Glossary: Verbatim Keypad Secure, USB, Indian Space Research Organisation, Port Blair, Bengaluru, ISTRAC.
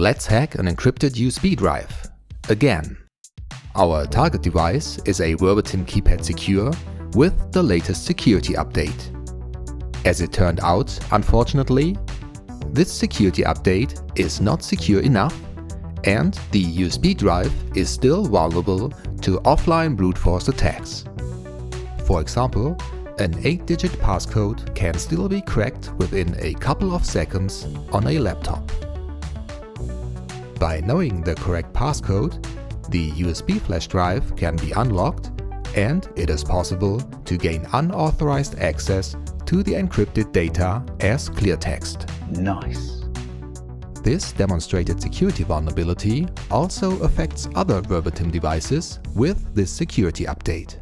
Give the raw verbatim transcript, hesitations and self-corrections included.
Let's hack an encrypted U S B drive. Again. Our target device is a Verbatim Keypad Secure with the latest security update. As it turned out, unfortunately, this security update is not secure enough and the U S B drive is still vulnerable to offline brute force attacks. For example, an eight digit passcode can still be cracked within a couple of seconds on a laptop. By knowing the correct passcode, the U S B flash drive can be unlocked and it is possible to gain unauthorized access to the encrypted data as clear text. Nice! This demonstrated security vulnerability also affects other Verbatim devices with this security update.